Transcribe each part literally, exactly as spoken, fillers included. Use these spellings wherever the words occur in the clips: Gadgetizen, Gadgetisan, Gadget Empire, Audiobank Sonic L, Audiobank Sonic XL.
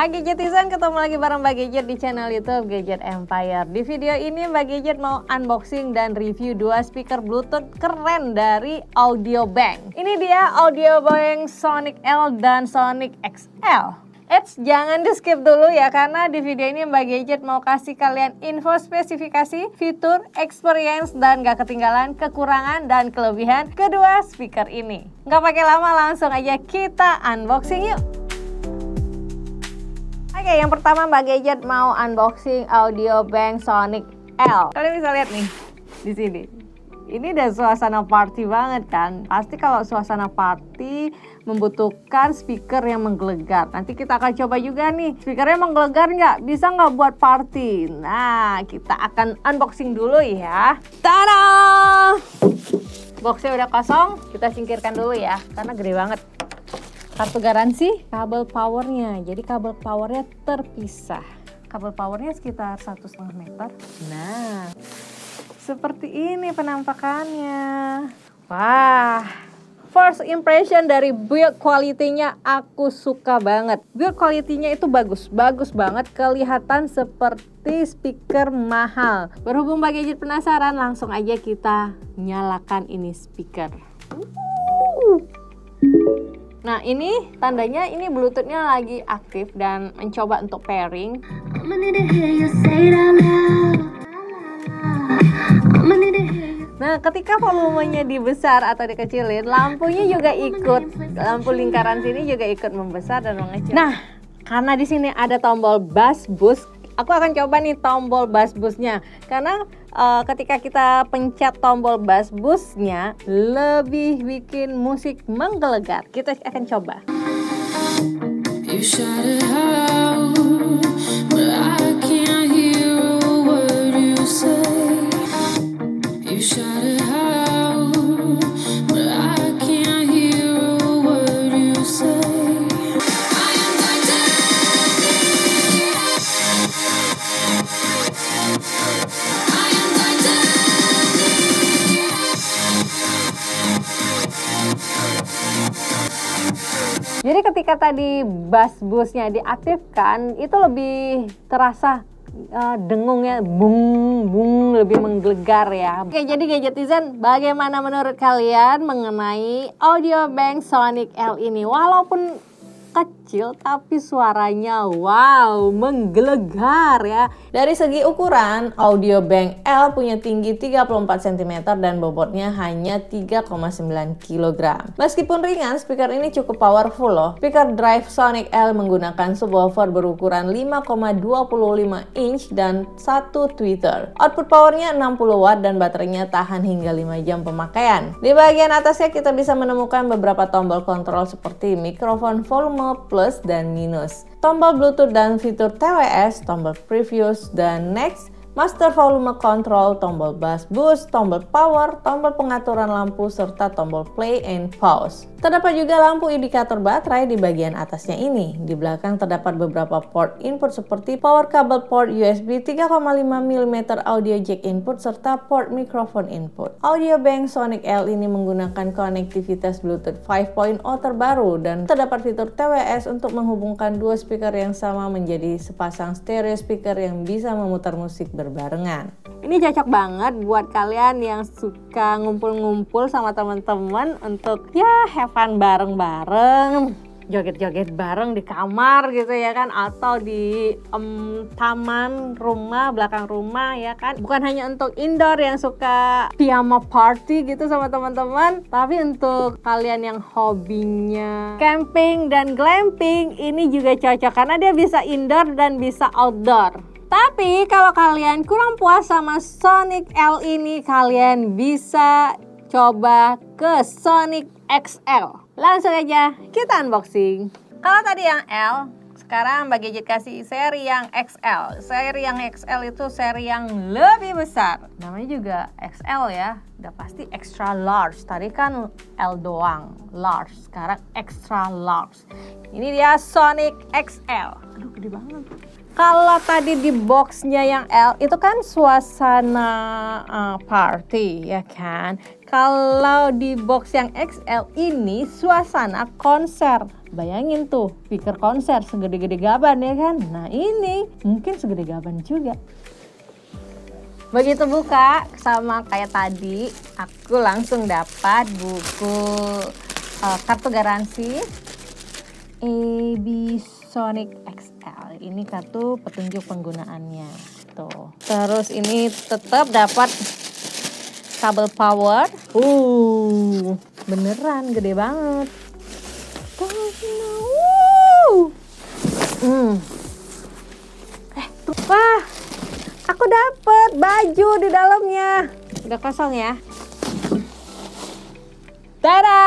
Hai Gadgetisan, ketemu lagi bareng Mbak Gadget di channel YouTube Gadget Empire. Di video ini Mbak Gadget mau unboxing dan review dua speaker Bluetooth keren dari Audiobank. Ini dia Audiobank Sonic L dan Sonic X L. Eits, jangan di skip dulu ya, karena di video ini Mbak Gadget mau kasih kalian info spesifikasi, fitur, experience, dan gak ketinggalan kekurangan dan kelebihan kedua speaker ini. Gak pakai lama, langsung aja kita unboxing yuk. Oke, yang pertama Mbak Gadget mau unboxing Audiobank Sonic L. Kalian bisa lihat nih di sini. Ini udah suasana party banget kan? Pasti kalau suasana party membutuhkan speaker yang menggelegar. Nanti kita akan coba juga nih, speakernya menggelegar nggak? Bisa nggak buat party? Nah, kita akan unboxing dulu ya. Tada! Boxnya udah kosong, kita singkirkan dulu ya, karena gede banget. Kartu garansi, kabel powernya, jadi kabel powernya terpisah. Kabel powernya sekitar satu setengah meter. Nah, seperti ini penampakannya. Wah, first impression dari build quality-nya aku suka banget. Build quality-nya itu bagus, bagus banget. Kelihatan seperti speaker mahal. Berhubung Mbak Gadget penasaran, langsung aja kita nyalakan ini speaker. Nah, ini tandanya ini Bluetooth-nya lagi aktif dan mencoba untuk pairing. Nah, ketika volumenya dibesar atau dikecilin, lampunya juga ikut, lampu lingkaran sini juga ikut membesar dan mengecil. Nah, karena di sini ada tombol bass boost, aku akan coba nih tombol bass boost-nya, karena uh, ketika kita pencet tombol bass boost-nya lebih bikin musik menggelegar. Kita akan coba. Jadi ketika tadi bass boostnya diaktifkan, itu lebih terasa uh, dengungnya, bung bung lebih menggelegar ya. Oke, jadi Gadgetizen, bagaimana menurut kalian mengenai Audiobank Sonic L ini? Walaupun kecil tapi suaranya wow, menggelegar ya. Dari segi ukuran, Audiobank L punya tinggi tiga puluh empat sentimeter dan bobotnya hanya tiga koma sembilan kilogram. Meskipun ringan, speaker ini cukup powerful loh. Speaker drive Sonic L menggunakan subwoofer berukuran lima koma dua lima inch dan satu tweeter. Output powernya enam puluh watt dan baterainya tahan hingga lima jam pemakaian. Di bagian atasnya kita bisa menemukan beberapa tombol kontrol seperti mikrofon volume plus dan minus, tombol Bluetooth dan fitur T W S, tombol previous dan next, master volume control, tombol bass boost, tombol power, tombol pengaturan lampu, serta tombol play and pause. Terdapat juga lampu indikator baterai di bagian atasnya ini. Di belakang terdapat beberapa port input seperti power cable port U S B, tiga koma lima milimeter audio jack input, serta port mikrofon input. Audiobank Sonic L ini menggunakan konektivitas Bluetooth lima titik nol terbaru dan terdapat fitur T W S untuk menghubungkan dua speaker yang sama menjadi sepasang stereo speaker yang bisa memutar musik berbarengan. Ini cocok banget buat kalian yang suka ngumpul-ngumpul sama teman-teman untuk ya have fun bareng-bareng, joget-joget bareng di kamar gitu ya kan, atau di um, taman rumah, belakang rumah ya kan. Bukan hanya untuk indoor yang suka piyama party gitu sama teman-teman, tapi untuk kalian yang hobinya camping dan glamping ini juga cocok karena dia bisa indoor dan bisa outdoor. Tapi kalau kalian kurang puas sama Sonic L ini, kalian bisa coba ke Sonic X L. Langsung aja kita unboxing. Kalau tadi yang L, sekarang Mbak Gadget kasih seri yang X L. Seri yang X L itu seri yang lebih besar. Namanya juga X L ya, udah pasti extra large. Tadi kan L doang, large. Sekarang extra large. Ini dia Sonic X L. Aduh, gede banget. Kalau tadi di boxnya yang L itu kan suasana uh, party ya kan. Kalau di box yang X L ini suasana konser. Bayangin tuh, speaker konser segede-gede gaban ya kan? Nah ini mungkin segede gaban juga. Begitu buka, sama kayak tadi, aku langsung dapat buku uh, kartu garansi Audiobank Sonic X L. Ini kartu petunjuk penggunaannya. Tuh. Terus ini tetap dapat kabel power. Uh, beneran gede banget. Hmm. Eh, tuh, wah, aku dapet baju di dalamnya. Udah kosong ya. Tada!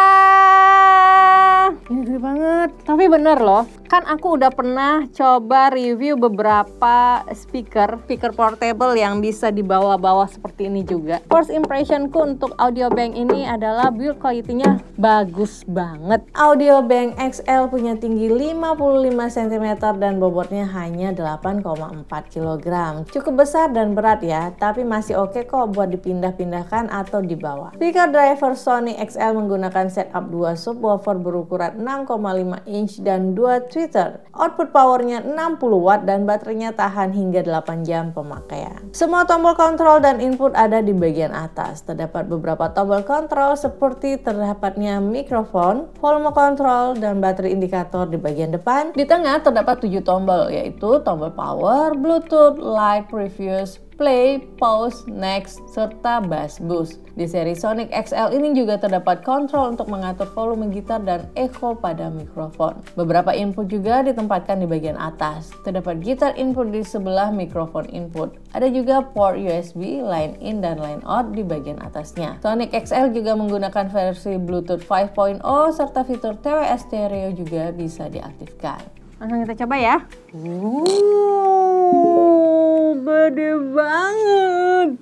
Ini gede banget. Tapi bener loh, kan aku udah pernah coba review beberapa speaker, speaker portable yang bisa dibawa-bawa seperti ini juga. First impressionku untuk Audiobank ini adalah build quality-nya bagus banget. Audiobank X L punya tinggi lima puluh lima sentimeter dan bobotnya hanya delapan koma empat kilogram. Cukup besar dan berat ya, tapi masih oke kok buat dipindah-pindahkan atau dibawa. Speaker driver Sony X L menggunakan setup dua subwoofer berukuran enam koma lima inch dan dua tweeter. Output powernya enam puluh watt dan baterainya tahan hingga delapan jam pemakaian. Semua tombol kontrol dan input ada di bagian atas. Terdapat beberapa tombol kontrol seperti terdapatnya mikrofon, volume kontrol, dan baterai indikator di bagian depan. Di tengah terdapat tujuh tombol, yaitu tombol power, bluetooth, light, previous, play, pause, next, serta bass boost. Di seri Sonic X L ini juga terdapat kontrol untuk mengatur volume gitar dan echo pada mikrofon. Beberapa input juga ditempatkan di bagian atas. Terdapat gitar input di sebelah mikrofon input. Ada juga port U S B, line in dan line out di bagian atasnya. Sonic X L juga menggunakan versi Bluetooth lima titik nol serta fitur T W S stereo juga bisa diaktifkan. Langsung kita coba ya. Wow, gede banget.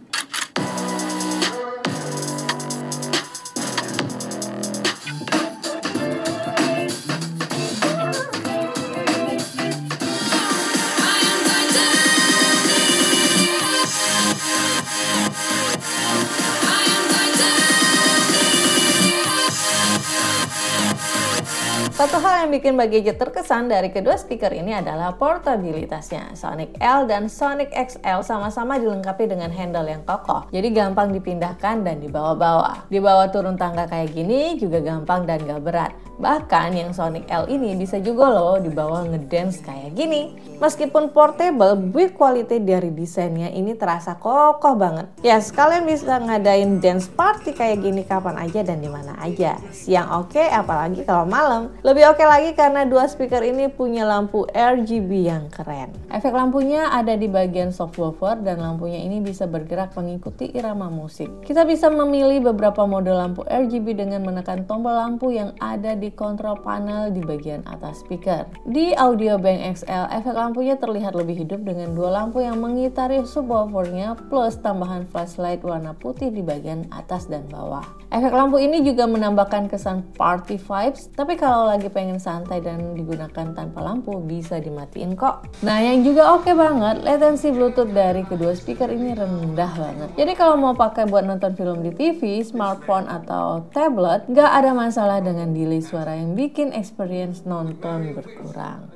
Satu hal yang bikin Gadget terkesan dari kedua speaker ini adalah portabilitasnya. Sonic L dan Sonic X L sama-sama dilengkapi dengan handle yang kokoh, jadi gampang dipindahkan dan dibawa-bawa. Dibawa turun tangga kayak gini juga gampang dan gak berat. Bahkan yang Sonic L ini bisa juga loh dibawa ngedance kayak gini. Meskipun portable, build quality dari desainnya ini terasa kokoh banget. Yes, kalian bisa ngadain dance party kayak gini kapan aja dan dimana aja. Siang oke, apalagi kalau malam. Lebih oke lagi karena dua speaker ini punya lampu R G B yang keren. Efek lampunya ada di bagian subwoofer dan lampunya ini bisa bergerak mengikuti irama musik. Kita bisa memilih beberapa mode lampu R G B dengan menekan tombol lampu yang ada di kontrol panel di bagian atas speaker. Di Audiobank X L, efek lampunya terlihat lebih hidup dengan dua lampu yang mengitari subwoofernya plus tambahan flashlight warna putih di bagian atas dan bawah. Efek lampu ini juga menambahkan kesan party vibes, tapi kalau lagi pengen santai dan digunakan tanpa lampu bisa dimatiin kok. Nah yang juga oke banget, latensi bluetooth dari kedua speaker ini rendah banget. Jadi kalau mau pakai buat nonton film di T V, smartphone atau tablet, nggak ada masalah dengan delay suara yang bikin experience nonton berkurang.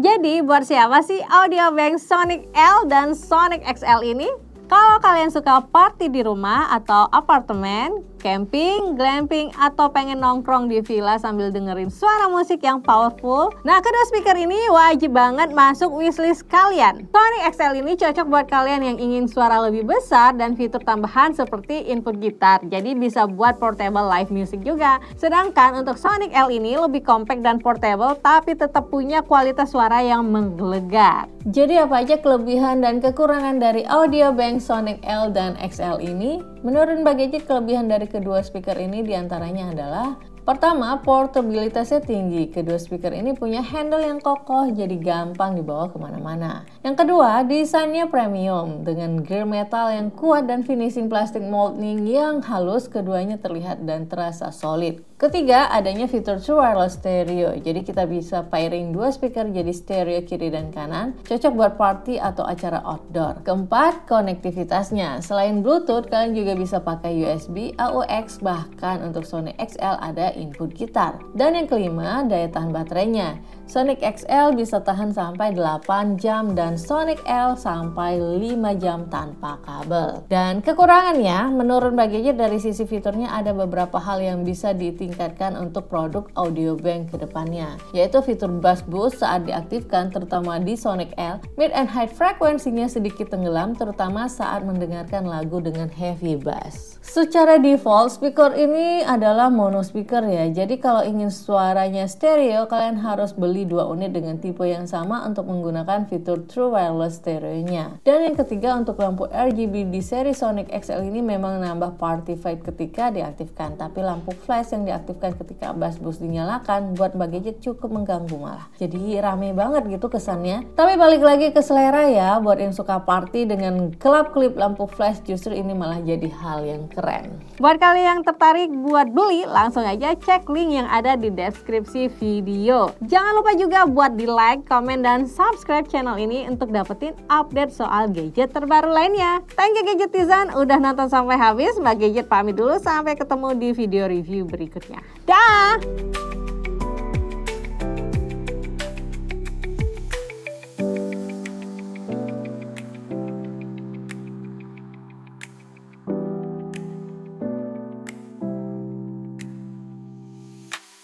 Jadi buat siapa sih Audiobank Sonic L dan Sonic X L ini? Kalau kalian suka party di rumah atau apartemen, camping, glamping, atau pengen nongkrong di villa sambil dengerin suara musik yang powerful, nah kedua speaker ini wajib banget masuk wishlist kalian. Sonic X L ini cocok buat kalian yang ingin suara lebih besar dan fitur tambahan seperti input gitar, jadi bisa buat portable live music juga. Sedangkan untuk Sonic L ini lebih compact dan portable, tapi tetap punya kualitas suara yang menggelegar. Jadi apa aja kelebihan dan kekurangan dari Audiobank Sonic L dan X L ini? Menurut Mbak Gadget, kelebihan dari kedua speaker ini diantaranya adalah: pertama, portabilitasnya tinggi. Kedua speaker ini punya handle yang kokoh, jadi gampang dibawa kemana-mana. Yang kedua, desainnya premium. Dengan gear metal yang kuat dan finishing plastik molding yang halus, keduanya terlihat dan terasa solid. Ketiga, adanya fitur True Wireless Stereo. Jadi kita bisa pairing dua speaker jadi stereo kiri dan kanan, cocok buat party atau acara outdoor. Keempat, konektivitasnya. Selain Bluetooth, kalian juga bisa pakai U S B, A U X, bahkan untuk Sonic X L ada input gitar. Dan yang kelima, daya tahan baterainya. Sonic X L bisa tahan sampai delapan jam dan Sonic L sampai lima jam tanpa kabel. Dan kekurangannya, menurut Mbak Gadget, dari sisi fiturnya ada beberapa hal yang bisa ditingkatkan tingkatkan untuk produk Audiobank ke depannya, yaitu fitur bass boost saat diaktifkan terutama di Sonic L. Mid and high frekuensinya sedikit tenggelam terutama saat mendengarkan lagu dengan heavy bass. Secara default speaker ini adalah mono speaker ya, jadi kalau ingin suaranya stereo kalian harus beli dua unit dengan tipe yang sama untuk menggunakan fitur True Wireless Stereo-nya. Dan yang ketiga, untuk lampu R G B di seri Sonic X L ini memang nambah party vibe ketika diaktifkan, tapi lampu flash yang diaktifkan aktifkan ketika bass boost dinyalakan buat Mbak Gadget cukup mengganggu malah. Jadi rame banget gitu kesannya. Tapi balik lagi ke selera ya, buat yang suka party dengan kelap-kelip lampu flash justru ini malah jadi hal yang keren. Buat kalian yang tertarik buat beli, langsung aja cek link yang ada di deskripsi video. Jangan lupa juga buat di like, komen, dan subscribe channel ini untuk dapetin update soal gadget terbaru lainnya. Thank you Gadgetizen udah nonton sampai habis. Mbak Gadget pamit dulu, sampai ketemu di video review berikutnya. Dah.